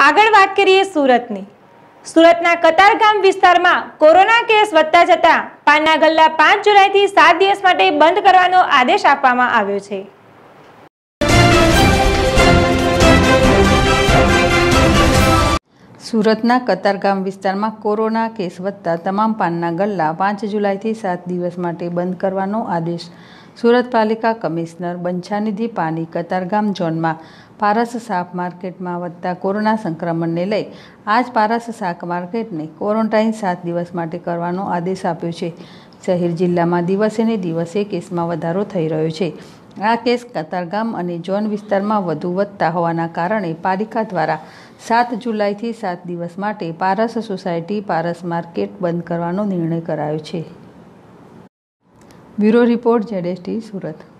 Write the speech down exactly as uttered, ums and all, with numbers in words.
आगळ वात करीए सूरतनी। सूरतना कतारगाम विस्तारमां कोरोना केस वधता जतां पानना गल्ला पांच जुलाईथी सात दिवस माटे बंध करवानो आदेश आपवामां આવ્યો છે। सूरतना कतारगाम विस्तार में कोरोना केस वधता तमाम पानना गल्ला पांच जुलाई थी सात दिवस माटे बंद करवानो आदेश। सूरत पालिका कमिश्नर बंछानिधि पानी कतारगाम जोन में पारस शाक मार्केट में वधता कोरोना संक्रमण ने लई आज पारस शाक मार्केट ने क्वोरंटाइन सात दिवस माटे करवानो आदेश आप्यो छे। शहर जिल्ला में दिवसे ने दिवसे केस में वधारो थई रह्यो छे। आ केस कतारगाम अने जोन विस्तार में वधु वधता होवाना कारणे पालिका द्वारा सात जुलाई थी सात दिवस माटे पारस सोसायटी पारस मार्केट बंद करवानो निर्णय करायो छे। Bureau report Z S T V सूरत।